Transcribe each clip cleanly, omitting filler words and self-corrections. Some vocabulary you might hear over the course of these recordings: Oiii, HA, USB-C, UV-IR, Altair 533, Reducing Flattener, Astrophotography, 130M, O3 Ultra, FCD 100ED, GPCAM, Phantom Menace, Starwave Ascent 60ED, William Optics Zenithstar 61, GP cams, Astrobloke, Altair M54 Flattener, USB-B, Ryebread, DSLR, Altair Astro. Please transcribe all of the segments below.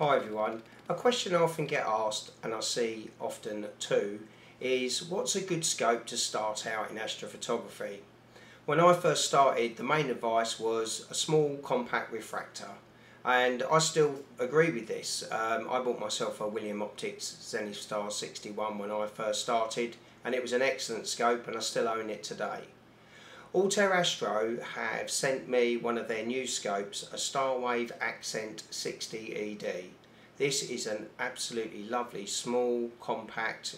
Hi everyone, a question I often get asked, and I see often too, is what's a good scope to start out in astrophotography? When I first started, the main advice was a small compact refractor, and I still agree with this. I bought myself a William Optics Zenithstar 61 when I first started, and it was an excellent scope and I still own it today. Altair Astro have sent me one of their new scopes, a Starwave Ascent 60ED. This is an absolutely lovely, small, compact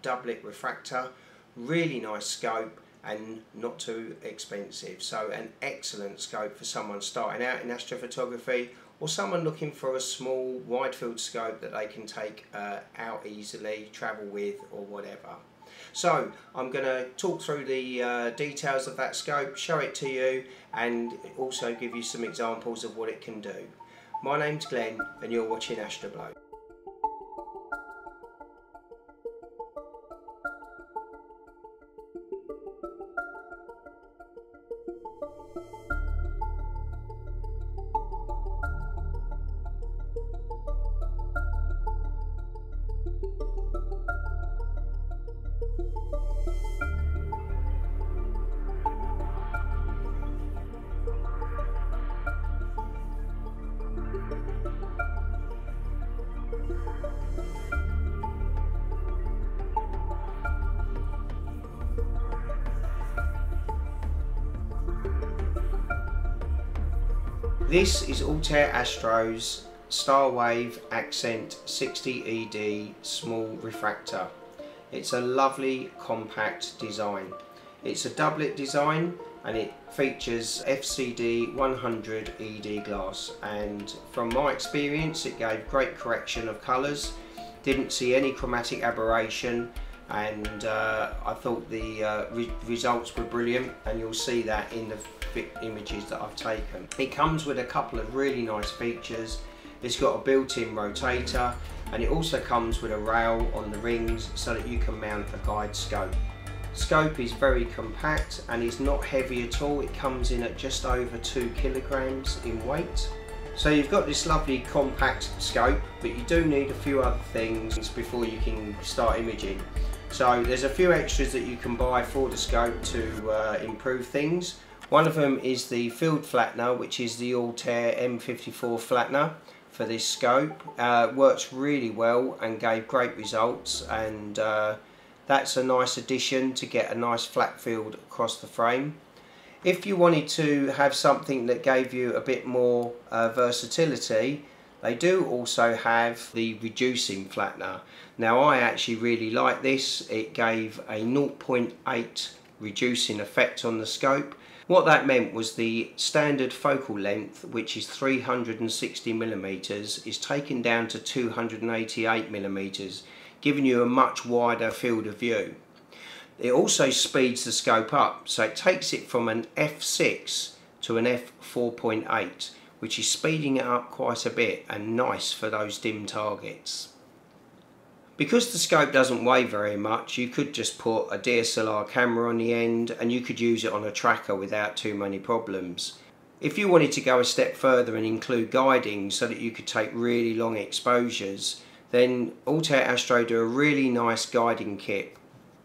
doublet refractor, really nice scope and not too expensive. So an excellent scope for someone starting out in astrophotography or someone looking for a small wide field scope that they can take out easily, travel with or whatever. So I'm going to talk through the details of that scope, show it to you and also give you some examples of what it can do. My name's Glenn and you're watching Astrobloke. This is Altair Astro's Starwave Ascent 60ED small refractor. It's a lovely compact design. It's a doublet design and it features FCD 100ED glass, and from my experience it gave great correction of colours, didn't see any chromatic aberration, and I thought the results were brilliant, and you'll see that in the images that I've taken. It comes with a couple of really nice features. It's got a built-in rotator and it also comes with a rail on the rings so that you can mount a guide scope. Scope is very compact and is not heavy at all. It comes in at just over 2 kilograms in weight. So you've got this lovely compact scope, but you do need a few other things before you can start imaging. So there's a few extras that you can buy for the scope to improve things. One of them is the field flattener, which is the Altair M54 flattener for this scope. Works really well and gave great results, and that's a nice addition to get a nice flat field across the frame. If you wanted to have something that gave you a bit more versatility, they do also have the reducing flattener. Now I actually really like this. It gave a 0.8 reducing effect on the scope. What that meant was the standard focal length, which is 360mm, is taken down to 288mm, giving you a much wider field of view. It also speeds the scope up, so it takes it from an f6 to an f4.8, which is speeding it up quite a bit and nice for those dim targets. Because the scope doesn't weigh very much, you could just put a DSLR camera on the end and you could use it on a tracker without too many problems. If you wanted to go a step further and include guiding so that you could take really long exposures, then Altair Astro do a really nice guiding kit.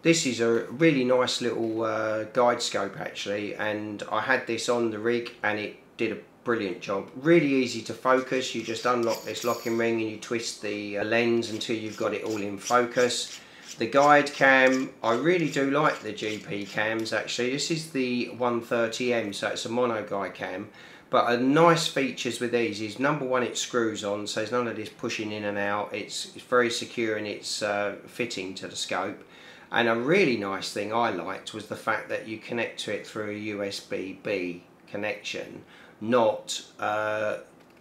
This is a really nice little guide scope actually, and I had this on the rig and it did a brilliant job. Really easy to focus. You just unlock this locking ring and you twist the lens until you've got it all in focus. The guide cam, I really do like the GP cams actually. This is the 130M, so it's a mono guide cam, but a nice features with these is, number one, it screws on, so there's none of this pushing in and out. It's very secure in its fitting to the scope. And a really nice thing I liked was the fact that you connect to it through a USB-B connection, not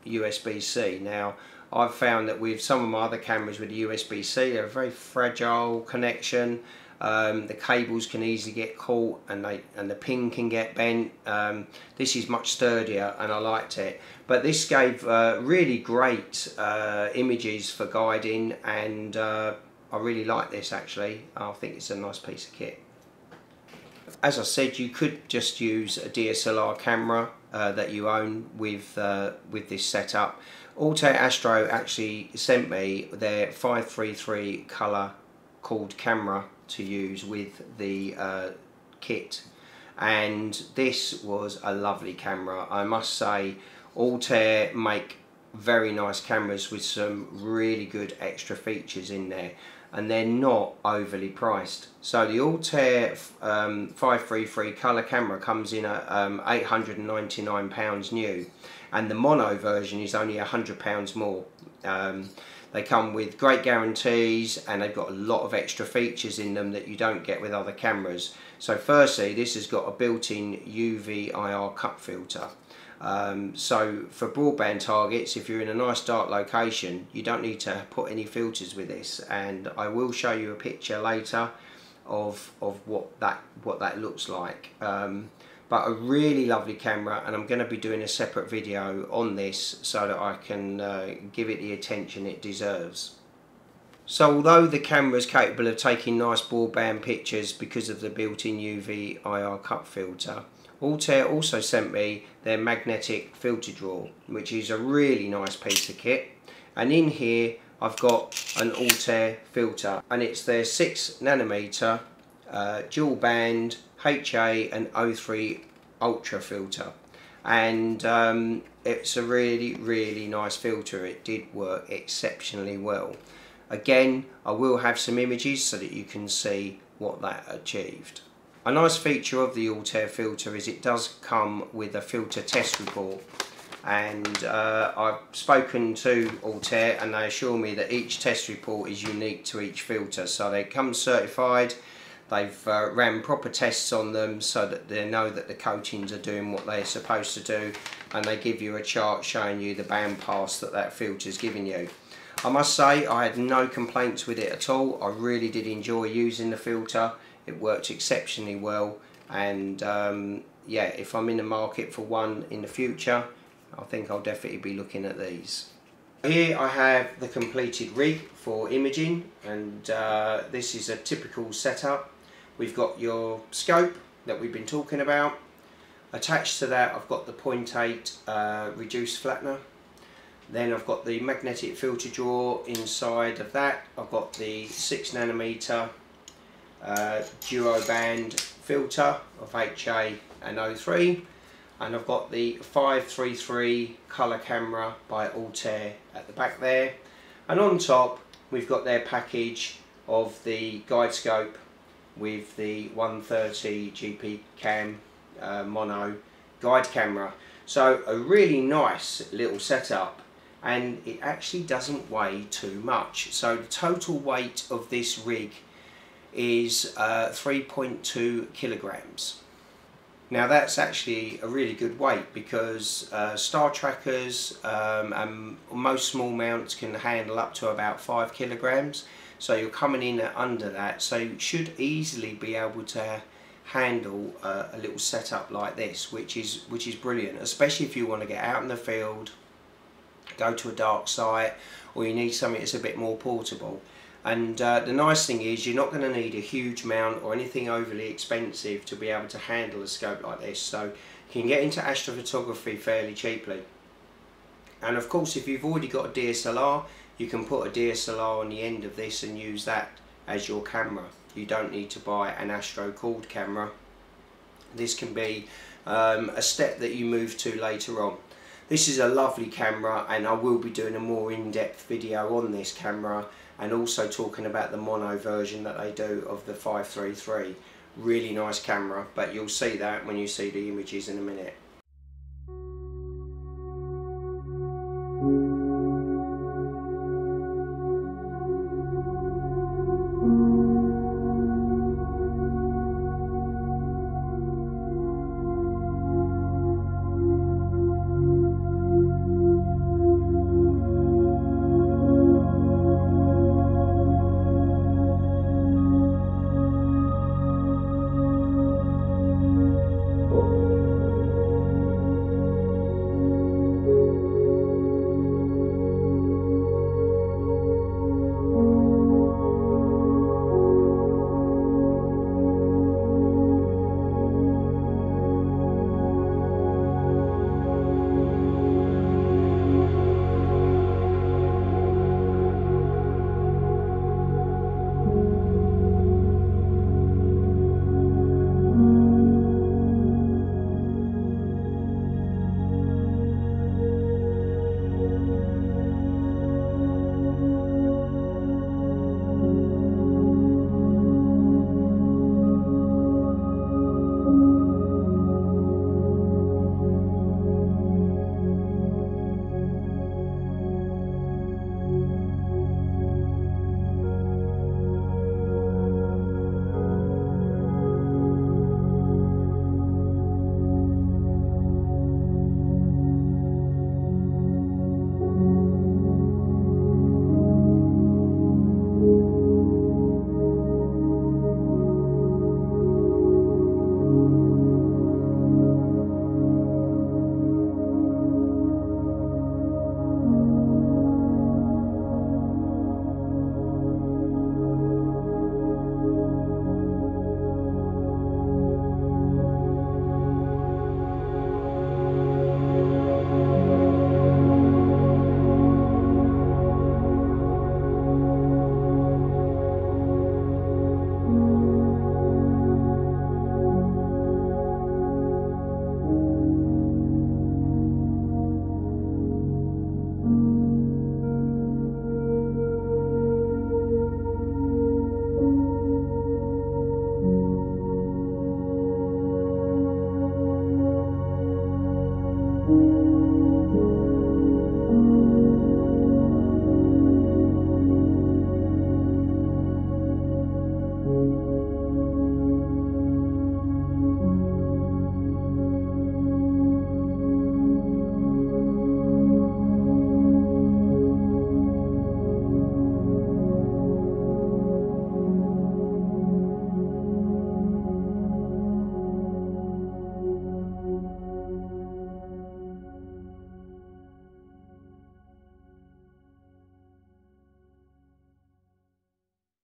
USB-C. Now I've found that with some of my other cameras with the USB-C, they're a very fragile connection. The cables can easily get caught and the pin can get bent. This is much sturdier and I liked it. But this gave really great images for guiding, and I really like this actually. I think it's a nice piece of kit. As I said, you could just use a DSLR camera that you own with this setup, Altair Astro actually sent me their 533 colour called camera to use with the kit, and this was a lovely camera. I must say, Altair make very nice cameras with some really good extra features in there, and they're not overly priced. So the Altair 533 colour camera comes in at £899 new, and the mono version is only £100 more. They come with great guarantees, and they've got a lot of extra features in them that you don't get with other cameras. So firstly, this has got a built-in UV-IR cup filter. So for broadband targets, if you're in a nice dark location, you don't need to put any filters with this, and I will show you a picture later of what that looks like. But a really lovely camera, and I'm going to be doing a separate video on this so that I can give it the attention it deserves. So although the camera is capable of taking nice broadband pictures because of the built-in UV-IR cup filter, Altair also sent me their magnetic filter drawer, which is a really nice piece of kit. And in here I've got an Altair filter, and it's their 6nm dual band HA and O3 Ultra filter, and it's a really nice filter. It did work exceptionally well. Again, I will have some images so that you can see what that achieved. A nice feature of the Altair filter is it does come with a filter test report, and I've spoken to Altair and they assure me that each test report is unique to each filter, so they come certified. They've ran proper tests on them so that they know that the coatings are doing what they're supposed to do, and they give you a chart showing you the band pass that that filter's giving you. I must say, I had no complaints with it at all. I really did enjoy using the filter. It worked exceptionally well, and yeah, if I'm in the market for one in the future, I think I'll definitely be looking at these. Here I have the completed rig for imaging, and this is a typical setup. We've got your scope that we've been talking about. Attached to that, I've got the 0.8 reduced flattener. Then I've got the magnetic filter drawer. Inside of that, I've got the 6nm duo band filter of HA and O3, and I've got the 533 colour camera by Altair at the back there, and on top we've got their package of the guide scope with the 130 GP cam mono guide camera. So a really nice little setup, and it actually doesn't weigh too much. So the total weight of this rig is 3.2 kilograms. Now that's actually a really good weight, because star trackers and most small mounts can handle up to about 5 kilograms, so you're coming in at under that, so you should easily be able to handle a little setup like this, which is brilliant, especially if you want to get out in the field, go to a dark site, or you need something that's a bit more portable. And the nice thing is you're not going to need a huge mount or anything overly expensive to be able to handle a scope like this, so you can get into astrophotography fairly cheaply. And of course, if you've already got a DSLR, you can put a DSLR on the end of this and use that as your camera. You don't need to buy an Astro cord camera. This can be a step that you move to later on. This is a lovely camera, and I will be doing a more in-depth video on this camera, and also talking about the mono version that they do of the 533. Really nice camera, but you'll see that when you see the images in a minute.